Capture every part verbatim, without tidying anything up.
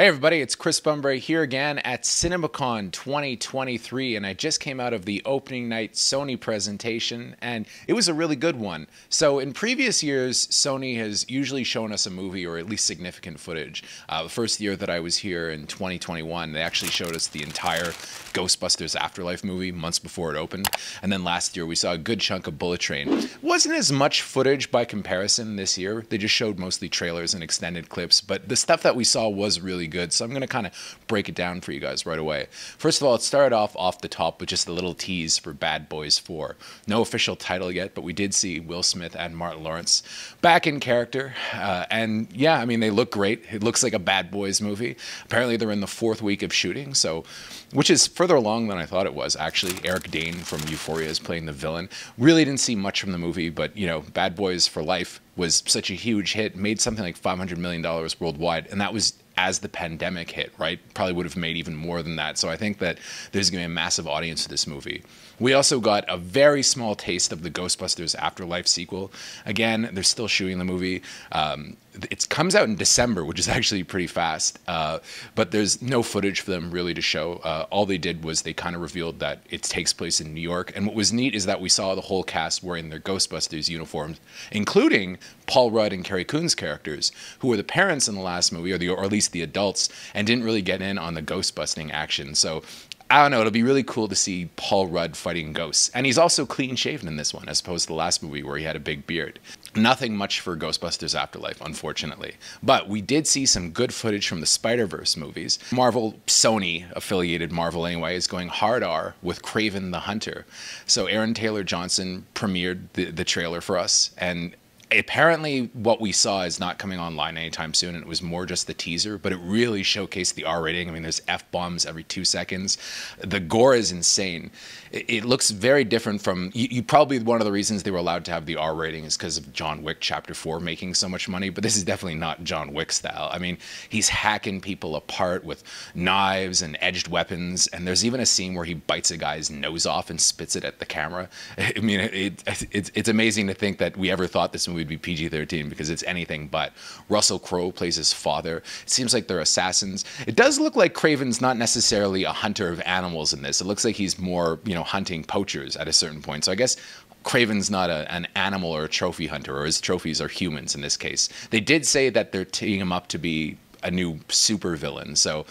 Hey everybody, it's Chris Bumbray here again at CinemaCon twenty twenty-three, and I just came out of the opening night Sony presentation, and it was a really good one. So in previous years, Sony has usually shown us a movie or at least significant footage. Uh, the first year that I was here in twenty twenty-one, they actually showed us the entire Ghostbusters Afterlife movie months before it opened, and then last year we saw a good chunk of Bullet Train. Wasn't as much footage by comparison this year. They just showed mostly trailers and extended clips, but the stuff that we saw was really good, so I'm going to kind of break it down for you guys right away. First of all, it started off off the top with just a little tease for Bad Boys four. No official title yet, but we did see Will Smith and Martin Lawrence back in character, uh, and yeah, I mean, they look great. It looks like a Bad Boys movie. Apparently they're in the fourth week of shooting, so which is further along than I thought it was, actually. Eric Dane from Euphoria is playing the villain. Really didn't see much from the movie, but you know, Bad Boys for Life was such a huge hit, made something like five hundred million dollars worldwide, and that was as the pandemic hit, right? Probably would have made even more than that. So I think that there's gonna be a massive audience for this movie. We also got a very small taste of the Ghostbusters Afterlife sequel. Again, they're still shooting the movie. Um, it comes out in December, which is actually pretty fast, uh, but there's no footage for them really to show. Uh, all they did was they kind of revealed that it takes place in New York. And what was neat is that we saw the whole cast wearing their Ghostbusters uniforms, including Paul Rudd and Carrie Coon's characters, who were the parents in the last movie, or, the, or at least the adults, and didn't really get in on the ghost busting action. So I don't know, it'll be really cool to see Paul Rudd fighting ghosts. And he's also clean-shaven in this one, as opposed to the last movie where he had a big beard. Nothing much for Ghostbusters Afterlife, unfortunately. But we did see some good footage from the Spider-Verse movies. Marvel, Sony-affiliated Marvel anyway, is going hard R with Kraven the Hunter. So Aaron Taylor Johnson premiered the, the trailer for us, and apparently what we saw is not coming online anytime soon, and it was more just the teaser, but it really showcased the R rating. I mean, there's F-bombs every two seconds. The gore is insane. It looks very different from, you, you probably one of the reasons they were allowed to have the R rating is because of John Wick Chapter four making so much money, but this is definitely not John Wick style. I mean, he's hacking people apart with knives and edged weapons, and there's even a scene where he bites a guy's nose off and spits it at the camera. I mean, it, it, it's, it's amazing to think that we ever thought this movie would be P G thirteen, because it's anything but. Russell Crowe plays his father. It seems like they're assassins. It does look like Kraven's not necessarily a hunter of animals in this. It looks like he's more, you know, hunting poachers at a certain point. So I guess Kraven's not a, an animal or a trophy hunter, or his trophies are humans in this case. They did say that they're teeing him up to be a new super villain, so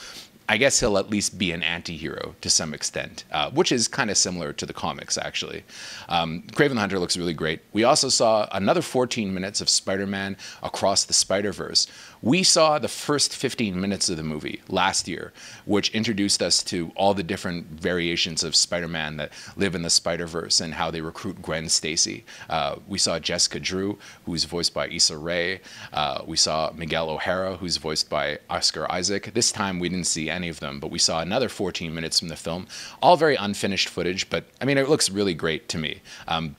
I guess he'll at least be an anti-hero to some extent, uh, which is kind of similar to the comics, actually. Um, Kraven the Hunter looks really great. We also saw another fourteen minutes of Spider-Man Across the Spider-Verse. We saw the first fifteen minutes of the movie last year, which introduced us to all the different variations of Spider-Man that live in the Spider-Verse and how they recruit Gwen Stacy. Uh, we saw Jessica Drew, who's voiced by Issa Rae. Uh, we saw Miguel O'Hara, who's voiced by Oscar Isaac. This time we didn't see any any of them, but we saw another fourteen minutes from the film, all very unfinished footage, but I mean, it looks really great to me. Um,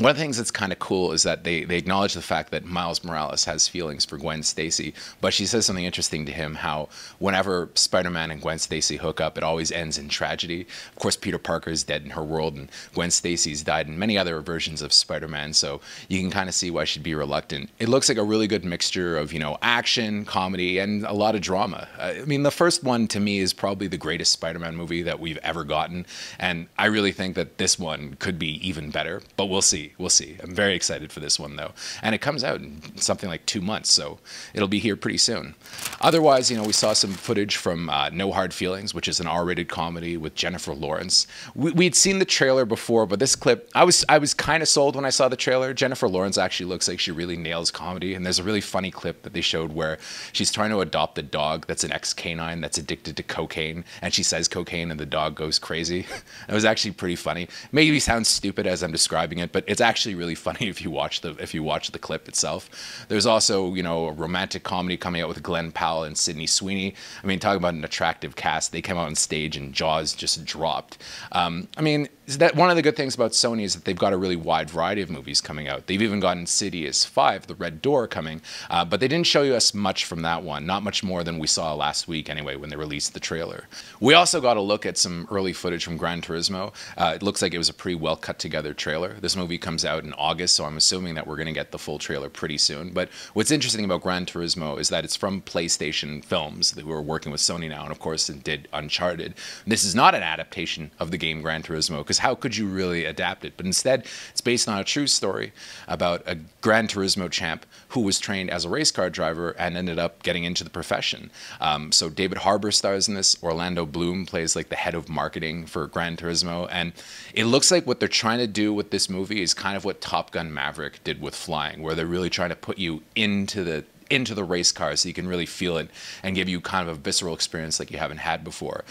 one of the things that's kind of cool is that they, they acknowledge the fact that Miles Morales has feelings for Gwen Stacy, but she says something interesting to him, how whenever Spider-Man and Gwen Stacy hook up, it always ends in tragedy. Of course, Peter Parker is dead in her world, and Gwen Stacy's died in many other versions of Spider-Man, so you can kind of see why she'd be reluctant. It looks like a really good mixture of, you know, action, comedy, and a lot of drama. I mean, the first one, to me, is probably the greatest Spider-Man movie that we've ever gotten, and I really think that this one could be even better, but we'll see. We'll see. I'm very excited for this one, though. And it comes out in something like two months, so it'll be here pretty soon. Otherwise, you know, we saw some footage from uh, No Hard Feelings, which is an R rated comedy with Jennifer Lawrence. We, we'd seen the trailer before, but this clip, I was, I was kind of sold when I saw the trailer. Jennifer Lawrence actually looks like she really nails comedy, and there's a really funny clip that they showed where she's trying to adopt a dog that's an ex-canine that's addicted to cocaine, and she says cocaine, and the dog goes crazy. It was actually pretty funny. Maybe sounds stupid as I'm describing it, but it's actually really funny if you watch the if you watch the clip itself. There's also, you know, a romantic comedy coming out with Glenn Powell and Sidney Sweeney. I mean, talk about an attractive cast. They came out on stage and jaws just dropped. Um, I mean, that one of the good things about Sony is that they've got a really wide variety of movies coming out. They've even got Insidious five, The Red Door, coming, uh, but they didn't show us much from that one. Not much more than we saw last week, anyway, when they released the trailer. We also got a look at some early footage from Gran Turismo. Uh, it looks like it was a pretty well cut together trailer. This movie comes out in August, so I'm assuming that we're going to get the full trailer pretty soon. But what's interesting about Gran Turismo is that it's from PlayStation Films, who are working with Sony now, and of course it did Uncharted. This is not an adaptation of the game Gran Turismo, because how could you really adapt it? But instead, it's based on a true story about a Gran Turismo champ who was trained as a race car driver and ended up getting into the profession. Um, so David Harbour stars in this. Orlando Bloom plays like the head of marketing for Gran Turismo, and it looks like what they're trying to do with this movie is kind of what Top Gun Maverick did with Flying, where they're really trying to put you into the into the race car so you can really feel it and give you kind of a visceral experience like you haven't had before.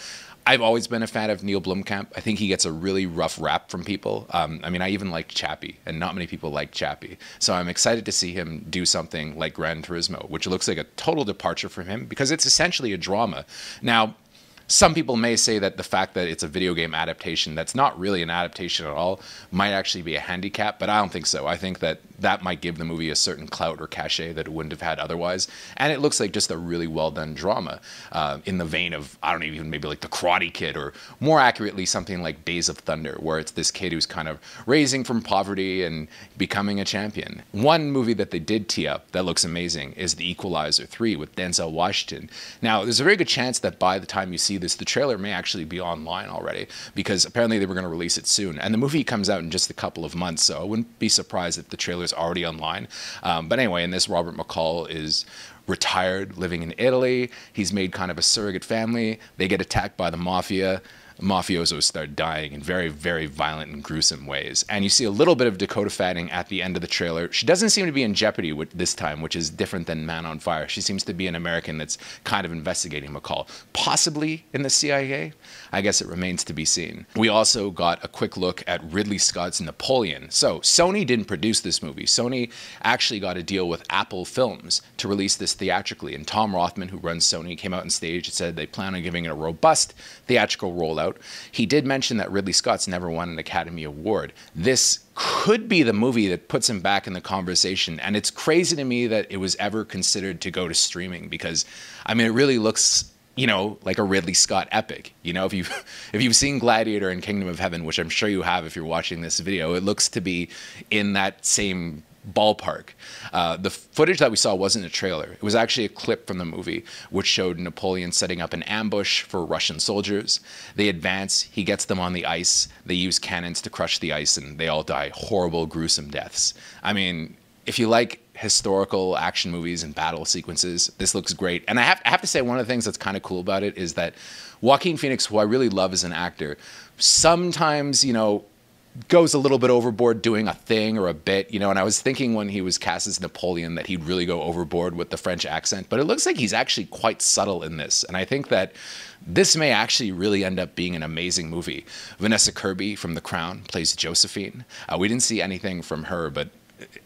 I've always been a fan of Neil Blomkamp. I think he gets a really rough rap from people. Um, I mean, I even liked Chappie, and not many people like Chappie. So I'm excited to see him do something like Gran Turismo, which looks like a total departure from him because it's essentially a drama. Now, some people may say that the fact that it's a video game adaptation that's not really an adaptation at all might actually be a handicap, but I don't think so. I think that that might give the movie a certain clout or cachet that it wouldn't have had otherwise. And it looks like just a really well-done drama uh, in the vein of, I don't even, maybe like The Karate Kid, or more accurately, something like Days of Thunder, where it's this kid who's kind of raising from poverty and becoming a champion. One movie that they did tee up that looks amazing is The Equalizer three with Denzel Washington. Now, there's a very good chance that by the time you see this, the trailer may actually be online already, because apparently they were going to release it soon. And the movie comes out in just a couple of months, so I wouldn't be surprised if the trailer's already online. Um, but anyway, in this, Robert McCall is retired, living in Italy. He's made kind of a surrogate family. They get attacked by the mafia. Mafiosos start dying in very, very violent and gruesome ways. And you see a little bit of Dakota Fanning at the end of the trailer. She doesn't seem to be in jeopardy this time, which is different than Man on Fire. She seems to be an American that's kind of investigating McCall, possibly in the C I A. I guess it remains to be seen. We also got a quick look at Ridley Scott's Napoleon. So Sony didn't produce this movie. Sony actually got a deal with Apple Films to release this theatrically. And Tom Rothman, who runs Sony, came out on stage and said they plan on giving it a robust theatrical rollout. He did mention that Ridley Scott's never won an Academy Award. This could be the movie that puts him back in the conversation, and it's crazy to me that it was ever considered to go to streaming, because, I mean, it really looks, you know, like a Ridley Scott epic. You know, if you've, if you've seen Gladiator and Kingdom of Heaven, which I'm sure you have if you're watching this video, it looks to be in that same ballpark. Uh, the footage that we saw wasn't a trailer. It was actually a clip from the movie, which showed Napoleon setting up an ambush for Russian soldiers. They advance. He gets them on the ice. They use cannons to crush the ice, and they all die horrible, gruesome deaths. I mean, if you like historical action movies and battle sequences, this looks great. And I have, I have to say, one of the things that's kind of cool about it is that Joaquin Phoenix, who I really love as an actor, sometimes, you know, goes a little bit overboard doing a thing or a bit, you know, and I was thinking when he was cast as Napoleon that he'd really go overboard with the French accent, but it looks like he's actually quite subtle in this, and I think that this may actually really end up being an amazing movie. Vanessa Kirby from The Crown plays Josephine. Uh, we didn't see anything from her, but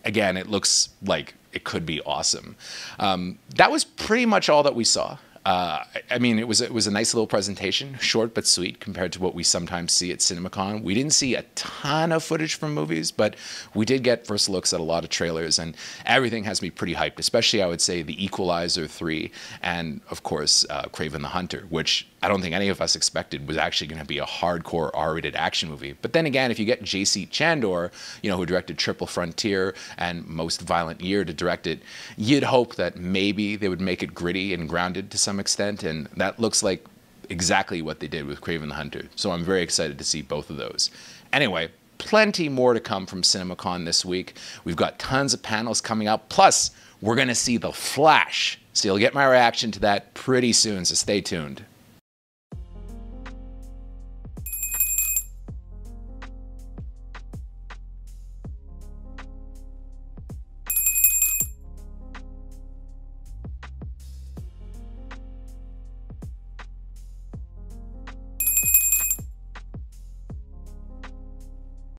again, it looks like it could be awesome. Um, that was pretty much all that we saw. Uh, I mean, it was, it was a nice little presentation, short but sweet compared to what we sometimes see at CinemaCon. We didn't see a ton of footage from movies, but we did get first looks at a lot of trailers, and everything has me pretty hyped, especially, I would say, The Equalizer three and, of course, uh, Kraven the Hunter, which I don't think any of us expected was actually going to be a hardcore R rated action movie. But then again, if you get J C Chandor, you know, who directed Triple Frontier and Most Violent Year, to direct it, you'd hope that maybe they would make it gritty and grounded to some extent, and that looks like exactly what they did with Kraven the Hunter. So I'm very excited to see both of those. Anyway, plenty more to come from CinemaCon this week. We've got tons of panels coming up, plus we're going to see The Flash. So you'll get my reaction to that pretty soon, so stay tuned.